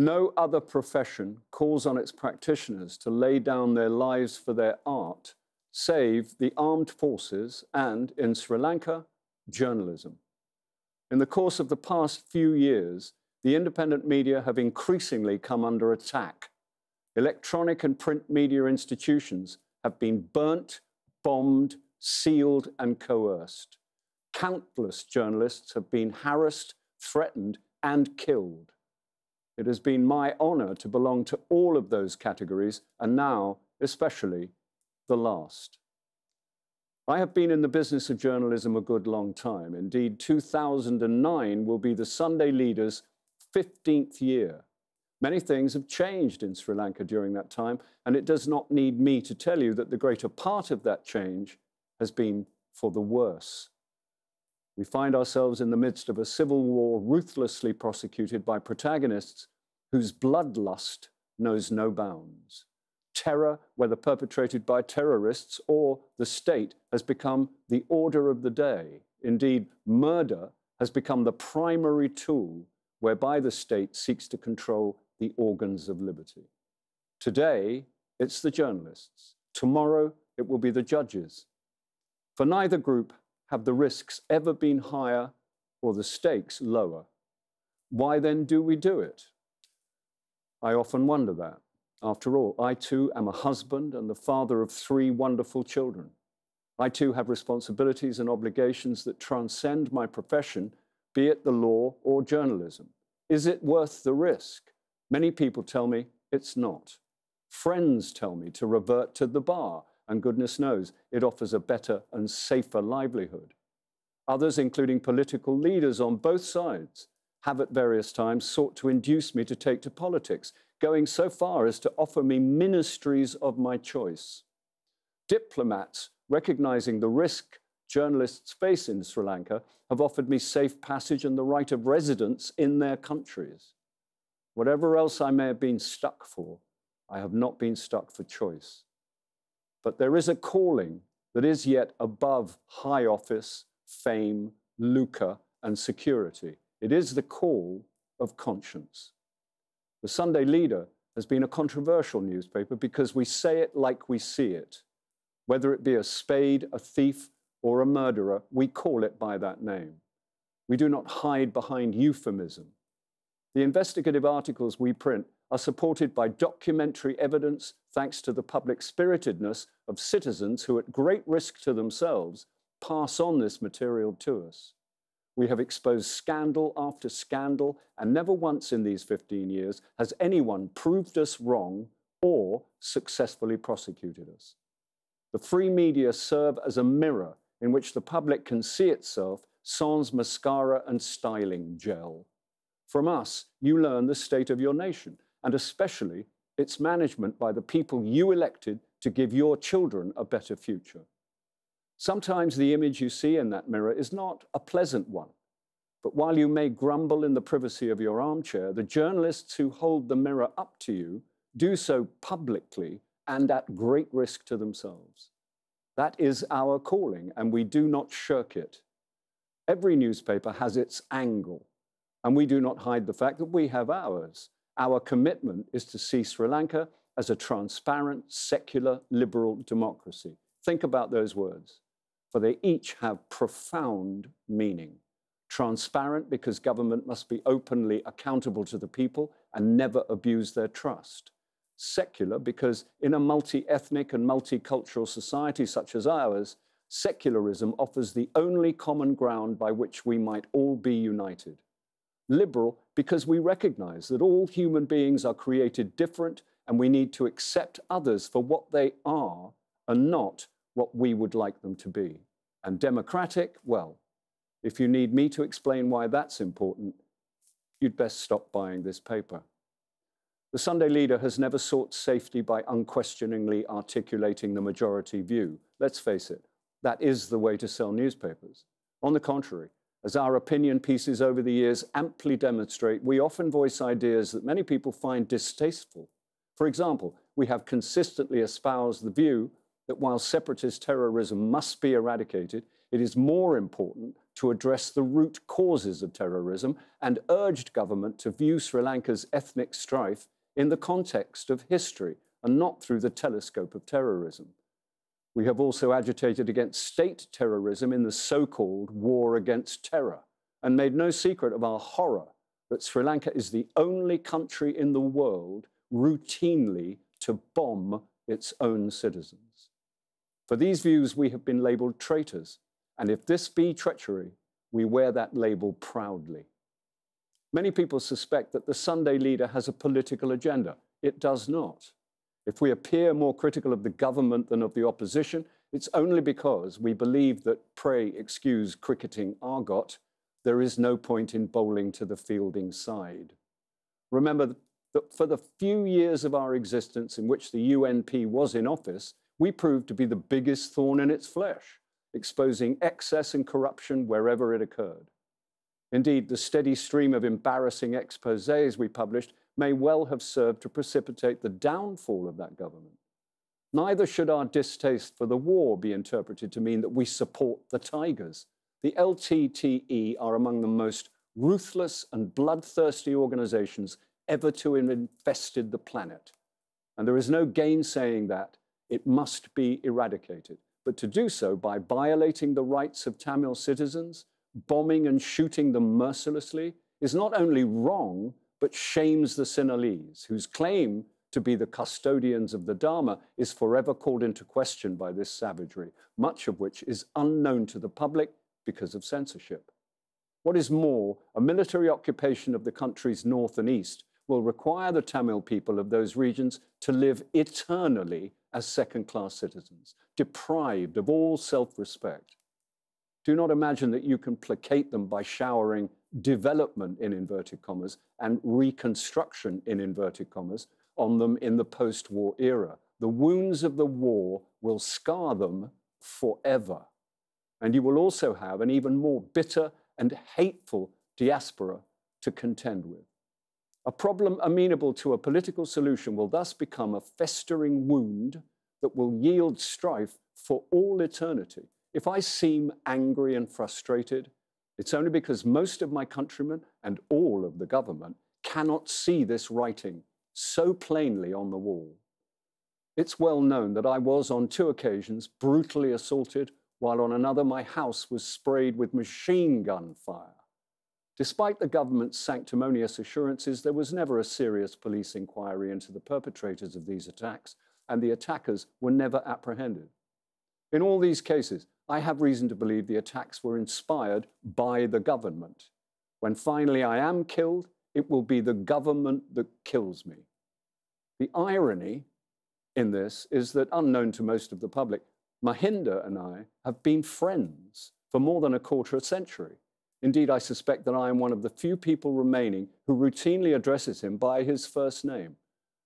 No other profession calls on its practitioners to lay down their lives for their art, save the armed forces and, in Sri Lanka, journalism. In the course of the past few years, the independent media have increasingly come under attack. Electronic and print media institutions have been burnt, bombed, sealed, and coerced. Countless journalists have been harassed, threatened, and killed. It has been my honor to belong to all of those categories, and now, especially, the last. I have been in the business of journalism a good long time. Indeed, 2009 will be the Sunday Leader's 15th year. Many things have changed in Sri Lanka during that time, and it does not need me to tell you that the greater part of that change has been for the worse. We find ourselves in the midst of a civil war ruthlessly prosecuted by protagonists whose bloodlust knows no bounds. Terror, whether perpetrated by terrorists or the state, has become the order of the day. Indeed, murder has become the primary tool whereby the state seeks to control the organs of liberty. Today, it's the journalists. Tomorrow, it will be the judges. For neither group have the risks ever been higher or the stakes lower. Why then do we do it? I often wonder that. After all, I too am a husband and the father of three wonderful children. I too have responsibilities and obligations that transcend my profession, be it the law or journalism. Is it worth the risk? Many people tell me it's not. Friends tell me to revert to the bar, and goodness knows, it offers a better and safer livelihood. Others, including political leaders on both sides, have at various times sought to induce me to take to politics, going so far as to offer me ministries of my choice. Diplomats, recognizing the risk journalists face in Sri Lanka, have offered me safe passage and the right of residence in their countries. Whatever else I may have been stuck for, I have not been stuck for choice. But there is a calling that is yet above high office, fame, lucre, and security. It is the call of conscience. The Sunday Leader has been a controversial newspaper because we say it like we see it. Whether it be a spade, a thief, or a murderer, we call it by that name. We do not hide behind euphemism. The investigative articles we print are supported by documentary evidence thanks to the public spiritedness of citizens who, at great risk to themselves, pass on this material to us. We have exposed scandal after scandal, and never once in these 15 years has anyone proved us wrong or successfully prosecuted us. The free media serve as a mirror in which the public can see itself sans mascara and styling gel. From us, you learn the state of your nation, and especially its management by the people you elected to give your children a better future. Sometimes the image you see in that mirror is not a pleasant one, but while you may grumble in the privacy of your armchair, the journalists who hold the mirror up to you do so publicly and at great risk to themselves. That is our calling, and we do not shirk it. Every newspaper has its angle, and we do not hide the fact that we have ours. Our commitment is to see Sri Lanka as a transparent, secular, liberal democracy. Think about those words, for they each have profound meaning. Transparent because government must be openly accountable to the people and never abuse their trust. Secular because in a multi-ethnic and multicultural society such as ours, secularism offers the only common ground by which we might all be united. Liberal because we recognize that all human beings are created different and we need to accept others for what they are and not what we would like them to be. And democratic, well, if you need me to explain why that's important, you'd best stop buying this paper. The Sunday Leader has never sought safety by unquestioningly articulating the majority view. Let's face it, that is the way to sell newspapers. On the contrary, as our opinion pieces over the years amply demonstrate, we often voice ideas that many people find distasteful. For example, we have consistently espoused the view that while separatist terrorism must be eradicated, it is more important to address the root causes of terrorism and urged government to view Sri Lanka's ethnic strife in the context of history and not through the telescope of terrorism. We have also agitated against state terrorism in the so-called war against terror and made no secret of our horror that Sri Lanka is the only country in the world routinely to bomb its own citizens. For these views, we have been labelled traitors, and if this be treachery, we wear that label proudly. Many people suspect that the Sunday Leader has a political agenda. It does not. If we appear more critical of the government than of the opposition, it's only because we believe that, pray excuse cricketing argot, there is no point in bowling to the fielding side. Remember that for the few years of our existence in which the UNP was in office, we proved to be the biggest thorn in its flesh, exposing excess and corruption wherever it occurred. Indeed, the steady stream of embarrassing exposés we published may well have served to precipitate the downfall of that government. Neither should our distaste for the war be interpreted to mean that we support the Tigers. The LTTE are among the most ruthless and bloodthirsty organisations ever to have infested the planet. And there is no gainsaying that. It must be eradicated. But to do so by violating the rights of Tamil citizens, bombing and shooting them mercilessly, is not only wrong, but shames the Sinhalese, whose claim to be the custodians of the Dharma is forever called into question by this savagery, much of which is unknown to the public because of censorship. What is more, a military occupation of the country's north and east will require the Tamil people of those regions to live eternally as second-class citizens, deprived of all self-respect. Do not imagine that you can placate them by showering development in inverted commas and reconstruction in inverted commas on them in the post-war era. The wounds of the war will scar them forever. And you will also have an even more bitter and hateful diaspora to contend with. A problem amenable to a political solution will thus become a festering wound that will yield strife for all eternity. If I seem angry and frustrated, it's only because most of my countrymen and all of the government cannot see this writing so plainly on the wall. It's well known that I was on 2 occasions brutally assaulted, while on another my house was sprayed with machine gun fire. Despite the government's sanctimonious assurances, there was never a serious police inquiry into the perpetrators of these attacks, and the attackers were never apprehended. In all these cases, I have reason to believe the attacks were inspired by the government. When finally I am killed, it will be the government that kills me. The irony in this is that, unknown to most of the public, Mahinda and I have been friends for more than a quarter of a century. Indeed, I suspect that I am one of the few people remaining who routinely addresses him by his first name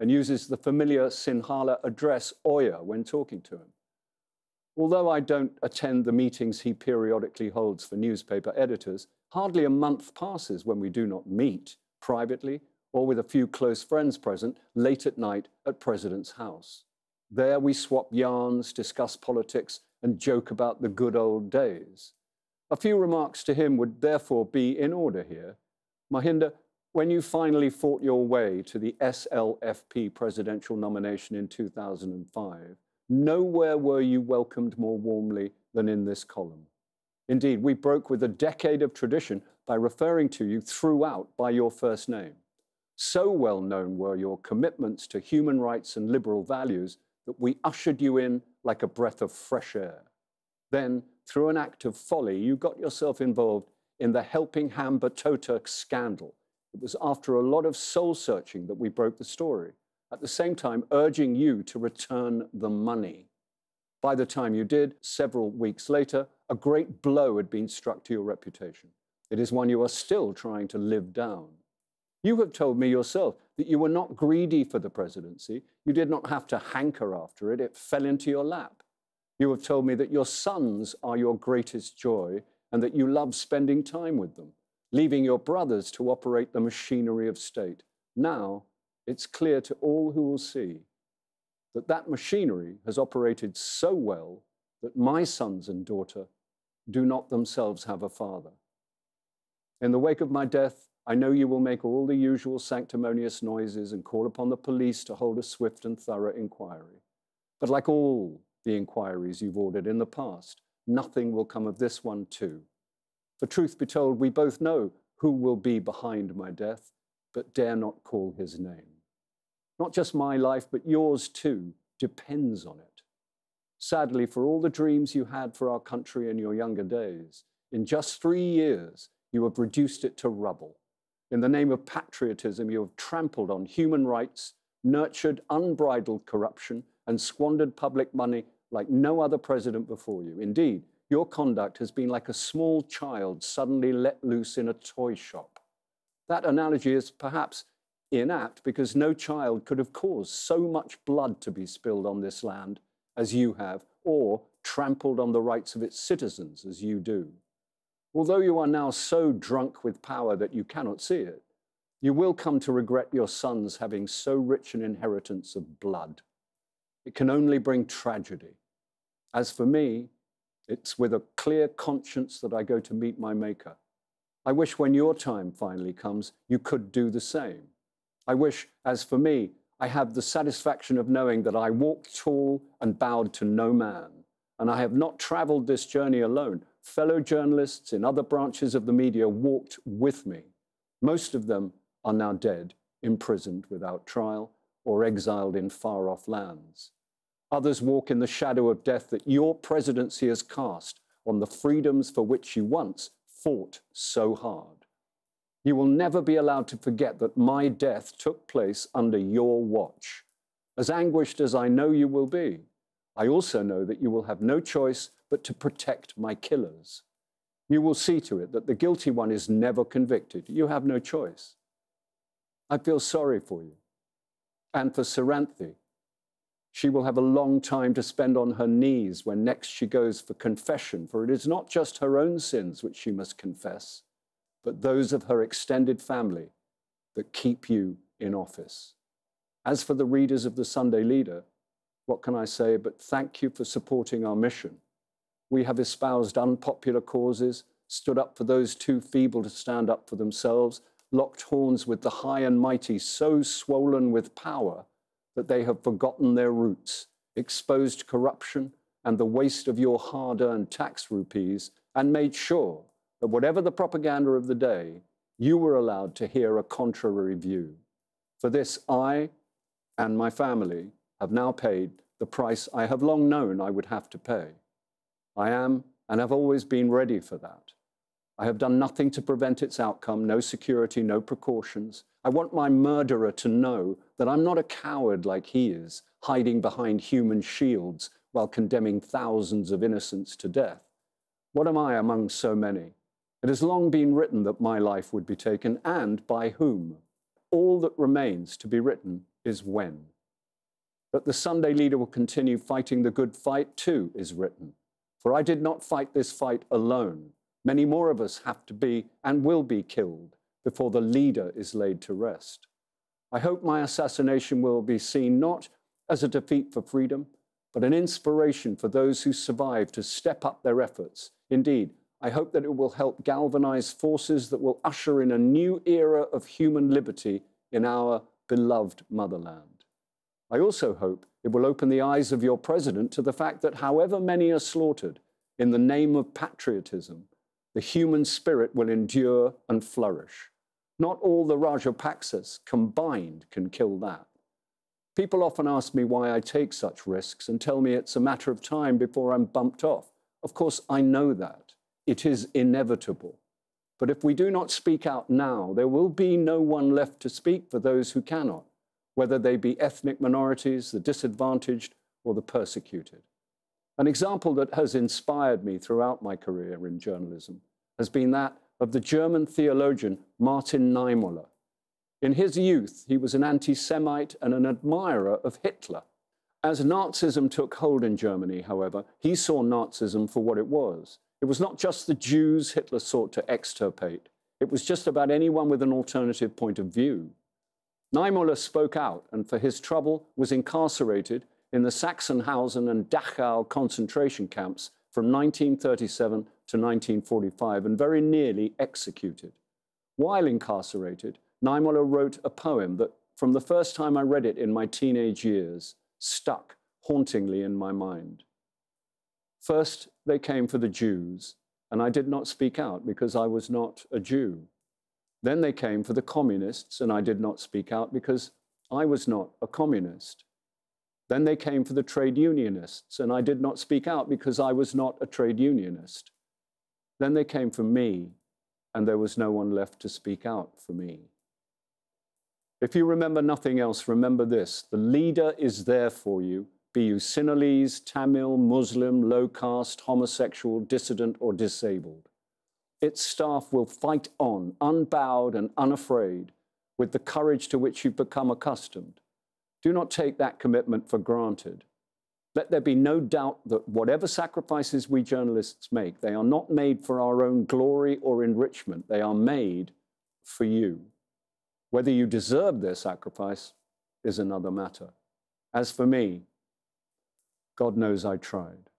and uses the familiar Sinhala address Oya when talking to him. Although I don't attend the meetings he periodically holds for newspaper editors, hardly a month passes when we do not meet privately or with a few close friends present late at night at President's house. There we swap yarns, discuss politics, and joke about the good old days. A few remarks to him would therefore be in order here. Mahinda, when you finally fought your way to the SLFP presidential nomination in 2005, nowhere were you welcomed more warmly than in this column. Indeed, we broke with a decade of tradition by referring to you throughout by your first name. So well known were your commitments to human rights and liberal values that we ushered you in like a breath of fresh air. Then, through an act of folly, you got yourself involved in the Helping Hambantota scandal. It was after a lot of soul-searching that we broke the story, at the same time urging you to return the money. By the time you did, several weeks later, a great blow had been struck to your reputation. It is one you are still trying to live down. You have told me yourself that you were not greedy for the presidency. You did not have to hanker after it. It fell into your lap. You have told me that your sons are your greatest joy and that you love spending time with them, leaving your brothers to operate the machinery of state. Now, it's clear to all who will see that that machinery has operated so well that my sons and daughter do not themselves have a father. In the wake of my death, I know you will make all the usual sanctimonious noises and call upon the police to hold a swift and thorough inquiry. But like all the inquiries you've ordered in the past, nothing will come of this one too. For truth be told, we both know who will be behind my death, but dare not call his name. Not just my life, but yours too, depends on it. Sadly, for all the dreams you had for our country in your younger days, in just 3 years, you have reduced it to rubble. In the name of patriotism, you have trampled on human rights, nurtured unbridled corruption, and squandered public money like no other president before you. Indeed, your conduct has been like a small child suddenly let loose in a toy shop. That analogy is perhaps inapt because no child could have caused so much blood to be spilled on this land as you have, or trampled on the rights of its citizens as you do. Although you are now so drunk with power that you cannot see it, you will come to regret your sons having so rich an inheritance of blood. It can only bring tragedy. As for me, it's with a clear conscience that I go to meet my maker. I wish when your time finally comes, you could do the same. I wish, as for me, I have the satisfaction of knowing that I walked tall and bowed to no man, and I have not traveled this journey alone. Fellow journalists in other branches of the media walked with me. Most of them are now dead, imprisoned without trial, or exiled in far-off lands. Others walk in the shadow of death that your presidency has cast on the freedoms for which you once fought so hard. You will never be allowed to forget that my death took place under your watch. As anguished as I know you will be, I also know that you will have no choice but to protect my killers. You will see to it that the guilty one is never convicted. You have no choice. I feel sorry for you. And for Seranthi. She will have a long time to spend on her knees when next she goes for confession, for it is not just her own sins which she must confess, but those of her extended family that keep you in office. As for the readers of the Sunday Leader, what can I say but thank you for supporting our mission. We have espoused unpopular causes, stood up for those too feeble to stand up for themselves, locked horns with the high and mighty so swollen with power that they have forgotten their roots, exposed corruption and the waste of your hard-earned tax rupees, and made sure that whatever the propaganda of the day, you were allowed to hear a contrary view. For this, I and my family have now paid the price I have long known I would have to pay. I am and have always been ready for that. I have done nothing to prevent its outcome, no security, no precautions. I want my murderer to know that I'm not a coward like he is, hiding behind human shields while condemning thousands of innocents to death. What am I among so many? It has long been written that my life would be taken, and by whom. All that remains to be written is when. That the Sunday Leader will continue fighting the good fight too is written. For I did not fight this fight alone. Many more of us have to be and will be killed before the leader is laid to rest. I hope my assassination will be seen not as a defeat for freedom, but an inspiration for those who survive to step up their efforts. Indeed, I hope that it will help galvanize forces that will usher in a new era of human liberty in our beloved motherland. I also hope it will open the eyes of your president to the fact that however many are slaughtered in the name of patriotism, the human spirit will endure and flourish. Not all the Rajapaksas combined can kill that. People often ask me why I take such risks and tell me it's a matter of time before I'm bumped off. Of course, I know that. It is inevitable. But if we do not speak out now, there will be no one left to speak for those who cannot, whether they be ethnic minorities, the disadvantaged, or the persecuted. An example that has inspired me throughout my career in journalism has been that of the German theologian Martin Niemöller. In his youth, he was an anti-Semite and an admirer of Hitler. As Nazism took hold in Germany, however, he saw Nazism for what it was. It was not just the Jews Hitler sought to extirpate. It was just about anyone with an alternative point of view. Niemöller spoke out and, for his trouble, was incarcerated in the Sachsenhausen and Dachau concentration camps from 1937 to 1945 and very nearly executed. While incarcerated, Niemöller wrote a poem that, from the first time I read it in my teenage years, stuck hauntingly in my mind. First, they came for the Jews, and I did not speak out because I was not a Jew. Then they came for the communists, and I did not speak out because I was not a communist. Then they came for the trade unionists, and I did not speak out because I was not a trade unionist. Then they came for me, and there was no one left to speak out for me. If you remember nothing else, remember this: the leader is there for you, be you Sinhalese, Tamil, Muslim, low caste, homosexual, dissident, or disabled. Its staff will fight on, unbowed and unafraid, with the courage to which you've become accustomed. Do not take that commitment for granted. Let there be no doubt that whatever sacrifices we journalists make, they are not made for our own glory or enrichment. They are made for you. Whether you deserve their sacrifice is another matter. As for me, God knows I tried.